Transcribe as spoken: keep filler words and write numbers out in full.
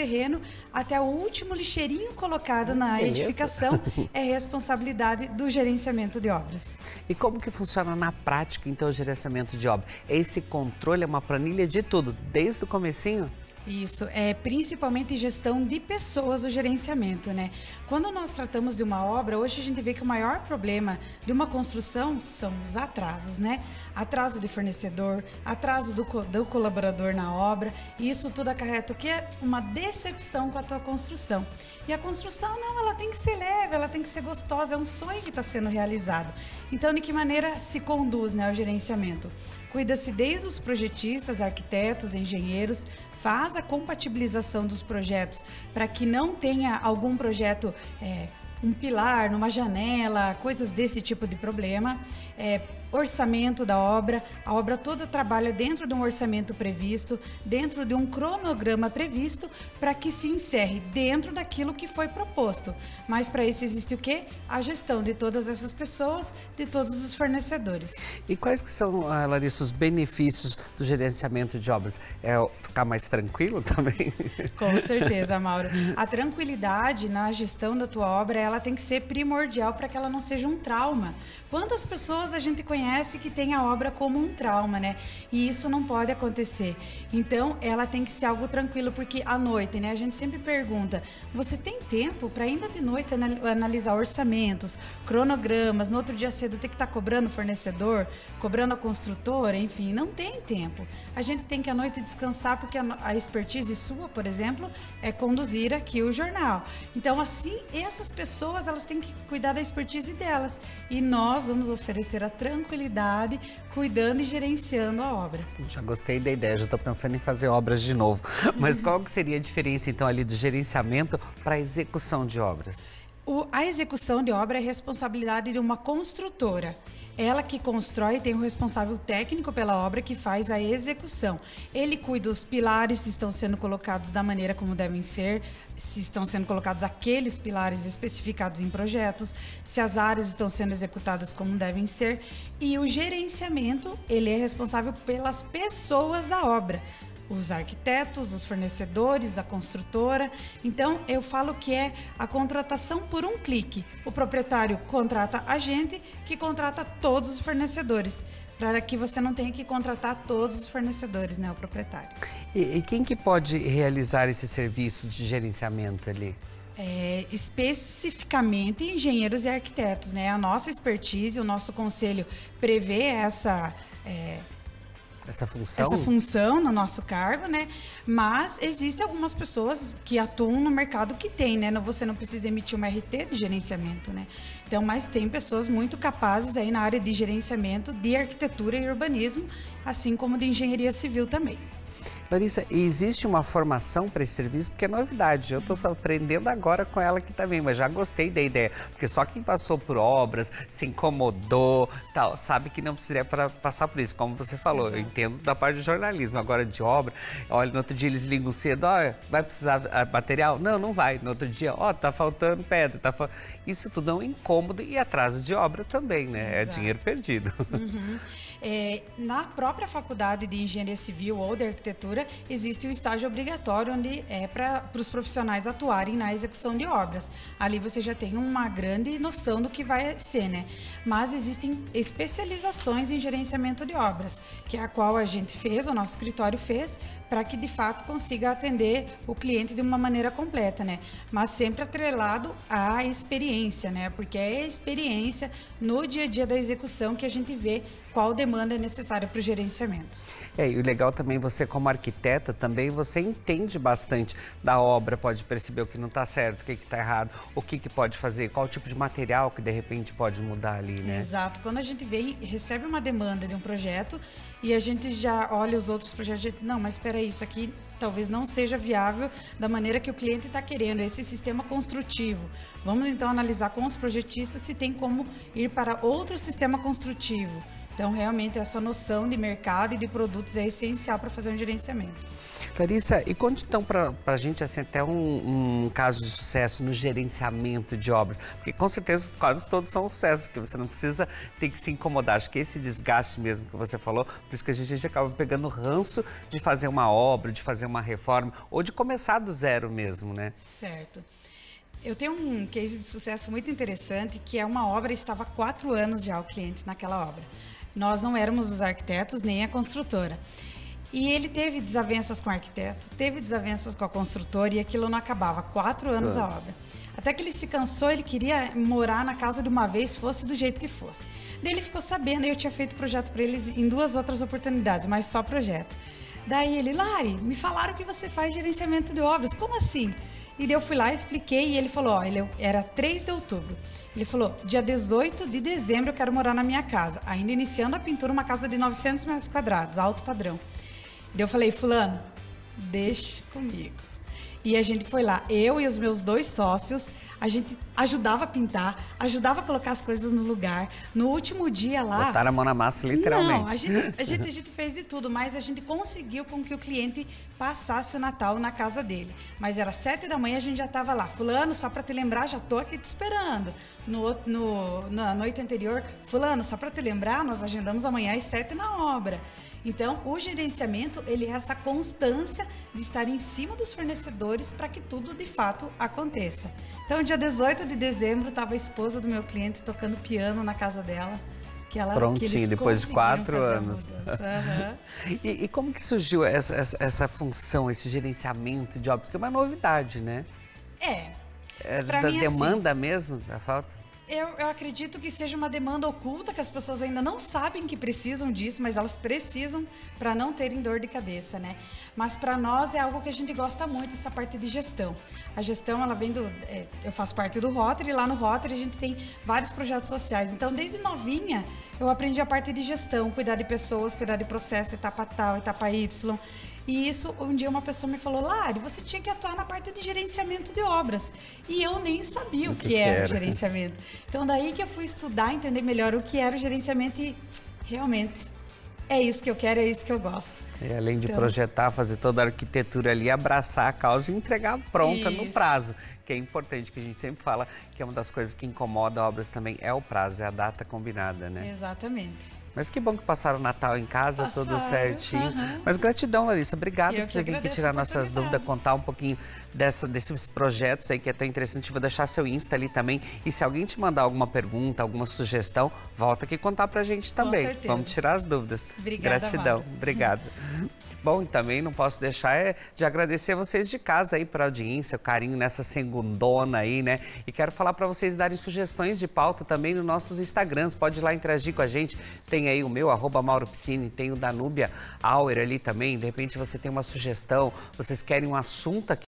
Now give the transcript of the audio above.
terreno até o último lixeirinho colocado na edificação é responsabilidade do gerenciamento de obras. E como que funciona na prática, então, o gerenciamento de obras? Esse controle é uma planilha de tudo, desde o comecinho? Isso, é principalmente gestão de pessoas, o gerenciamento, né? Quando nós tratamos de uma obra, hoje a gente vê que o maior problema de uma construção são os atrasos, né? Atraso de fornecedor, atraso do, do colaborador na obra, e isso tudo acarreta o que é uma decepção com a tua construção. E a construção, não, ela tem que ser leve, ela tem que ser gostosa, é um sonho que está sendo realizado. Então, de que maneira se conduz, né, o gerenciamento? Cuida-se desde os projetistas, arquitetos, engenheiros, faz a compatibilização dos projetos para que não tenha algum projeto, é, um pilar, numa janela, coisas desse tipo de problema. É, orçamento da obra, a obra toda trabalha dentro de um orçamento previsto, dentro de um cronograma previsto, para que se encerre dentro daquilo que foi proposto. Mas para isso existe o quê? A gestão de todas essas pessoas, de todos os fornecedores. E quais que são, Larissa, os benefícios do gerenciamento de obras? É ficar mais tranquilo também? Com certeza, Mauro. A tranquilidade na gestão da tua obra, ela tem que ser primordial para que ela não seja um trauma. Quantas pessoas a gente conhece que tem a obra como um trauma, né? E isso não pode acontecer. Então, ela tem que ser algo tranquilo, porque à noite, né? A gente sempre pergunta, você tem tempo para ainda de noite analisar orçamentos, cronogramas, no outro dia cedo ter que estar cobrando o fornecedor, cobrando a construtora, enfim, não tem tempo. A gente tem que à noite descansar, porque a expertise sua, por exemplo, é conduzir aqui o jornal. Então, assim, essas pessoas, elas têm que cuidar da expertise delas. E nós vamos oferecer a tranquilidade tranquilidade, cuidando e gerenciando a obra. Já gostei da ideia, já estou pensando em fazer obras de novo. Mas qual que seria a diferença, então, ali do gerenciamento para a execução de obras? O, a execução de obra é responsabilidade de uma construtora. Ela que constrói, tem o responsável técnico pela obra que faz a execução. Ele cuida dos pilares, se estão sendo colocados da maneira como devem ser, se estão sendo colocados aqueles pilares especificados em projetos, se as áreas estão sendo executadas como devem ser. E o gerenciamento, ele é responsável pelas pessoas da obra. Os arquitetos, os fornecedores, a construtora. Então, eu falo que é a contratação por um clique. O proprietário contrata a gente, que contrata todos os fornecedores, para que você não tenha que contratar todos os fornecedores, né, o proprietário. E, e quem que pode realizar esse serviço de gerenciamento ali? É, especificamente engenheiros e arquitetos, né? A nossa expertise, o nosso conselho prevê essa... É, Essa função? Essa função no nosso cargo, né? Mas existem algumas pessoas que atuam no mercado que tem, né? Você não precisa emitir uma R T de gerenciamento, né? Então, mas tem pessoas muito capazes aí na área de gerenciamento, de arquitetura e urbanismo, assim como de engenharia civil também. Larissa, existe uma formação para esse serviço? Porque é novidade, eu estou aprendendo agora com ela aqui também, mas já gostei da ideia, porque só quem passou por obras, se incomodou, tal, sabe que não precisaria pra passar por isso, como você falou. Exato. Eu entendo da parte do jornalismo, agora de obra, olha, no outro dia eles ligam cedo, ó, vai precisar material? Não, não vai. No outro dia, ó, tá faltando pedra, tá fal... Isso tudo é um incômodo e atraso de obra também, né? Exato. É dinheiro perdido. Uhum. É, na própria faculdade de engenharia civil ou de arquitetura, existe um estágio obrigatório onde é para os profissionais atuarem na execução de obras. Ali você já tem uma grande noção do que vai ser, né? Mas existem especializações em gerenciamento de obras, que é a qual a gente fez, o nosso escritório fez, para que de fato consiga atender o cliente de uma maneira completa, né? Mas sempre atrelado à experiência, né? Porque é a experiência no dia a dia da execução que a gente vê qual demanda é necessária para o gerenciamento. É, e o legal também, você como arquiteta também, você entende bastante da obra, pode perceber o que não está certo, o que está errado, o que, que pode fazer, qual tipo de material que de repente pode mudar ali, né? Exato. Quando a gente vem, recebe uma demanda de um projeto e a gente já olha os outros projetos, gente, não, mas espera aí, isso aqui talvez não seja viável da maneira que o cliente está querendo, esse sistema construtivo. Vamos então analisar com os projetistas se tem como ir para outro sistema construtivo. Então, realmente, essa noção de mercado e de produtos é essencial para fazer um gerenciamento. Larissa, e conte então para a gente assim, até um, um caso de sucesso no gerenciamento de obras, porque com certeza quase todos são um sucesso, porque você não precisa ter que se incomodar. Acho que esse desgaste mesmo que você falou, por isso que a gente, a gente acaba pegando ranço de fazer uma obra, de fazer uma reforma, ou de começar do zero mesmo, né? Certo. Eu tenho um case de sucesso muito interessante, que é uma obra, estava há quatro anos já o cliente naquela obra. Nós não éramos os arquitetos, nem a construtora. E ele teve desavenças com o arquiteto, teve desavenças com a construtora, e aquilo não acabava. Quatro anos a obra. Até que ele se cansou, ele queria morar na casa de uma vez, fosse do jeito que fosse. Daí ele ficou sabendo, eu tinha feito projeto para eles em duas outras oportunidades, mas só projeto. Daí ele, Lari, me falaram que você faz gerenciamento de obras, como assim? E daí eu fui lá, expliquei, e ele falou, ó, ele era três de outubro. Ele falou, dia dezoito de dezembro eu quero morar na minha casa. Ainda iniciando a pintura, uma casa de novecentos metros quadrados, alto padrão. Daí eu falei, fulano, deixa comigo. E a gente foi lá, eu e os meus dois sócios, a gente ajudava a pintar, ajudava a colocar as coisas no lugar. No último dia lá... Botaram a mão na massa, literalmente. Não, a gente, a gente, a gente fez de tudo, mas a gente conseguiu com que o cliente passasse o Natal na casa dele. Mas era sete da manhã, a gente já estava lá. Fulano, só para te lembrar, já tô aqui te esperando. No, no, na noite anterior, fulano, só para te lembrar, nós agendamos amanhã às sete na obra. Então, o gerenciamento, ele é essa constância de estar em cima dos fornecedores para que tudo, de fato, aconteça. Então, dia dezoito de dezembro, estava a esposa do meu cliente tocando piano na casa dela. Que ela, prontinho, que depois de quatro anos. Uhum. e, e como que surgiu essa, essa, essa função, esse gerenciamento de obras? Que é uma novidade, né? É. é da mim, demanda assim, mesmo, da falta? Eu, eu acredito que seja uma demanda oculta, que as pessoas ainda não sabem que precisam disso, mas elas precisam para não terem dor de cabeça, né? Mas para nós é algo que a gente gosta muito, essa parte de gestão. A gestão, ela vem do... É, eu faço parte do Rotary, e lá no Rotary a gente tem vários projetos sociais. Então, desde novinha, eu aprendi a parte de gestão, cuidar de pessoas, cuidar de processo, etapa tal, etapa Y... E isso, um dia uma pessoa me falou, Lari, você tinha que atuar na parte de gerenciamento de obras. E eu nem sabia o que, que era o gerenciamento. Então, daí que eu fui estudar, entender melhor o que era o gerenciamento e, realmente, é isso que eu quero, é isso que eu gosto. E além de então, projetar, fazer toda a arquitetura ali, abraçar a causa e entregar pronta isso. no prazo. Que é importante, que a gente sempre fala que é uma das coisas que incomoda obras também, é o prazo, é a data combinada, né? Exatamente. Mas que bom que passaram o Natal em casa, passaram, tudo certinho. Uhum. Mas gratidão, Larissa. Obrigada por você vir aqui tirar nossas dúvidas, contar um pouquinho dessa, desses projetos aí que é tão interessante. Vou deixar seu Insta ali também. E se alguém te mandar alguma pergunta, alguma sugestão, volta aqui contar pra gente também. Com certeza. Vamos tirar as dúvidas. Obrigada, gratidão. Mauro. Obrigado. Bom, e também não posso deixar de agradecer a vocês de casa aí para audiência, o carinho nessa segundona aí, né? E quero falar para vocês darem sugestões de pauta também nos nossos Instagrams. Pode ir lá interagir com a gente. Tem aí o meu, arroba Mauro Piscini, tem o Danúbia Hour ali também. De repente você tem uma sugestão, vocês querem um assunto aqui.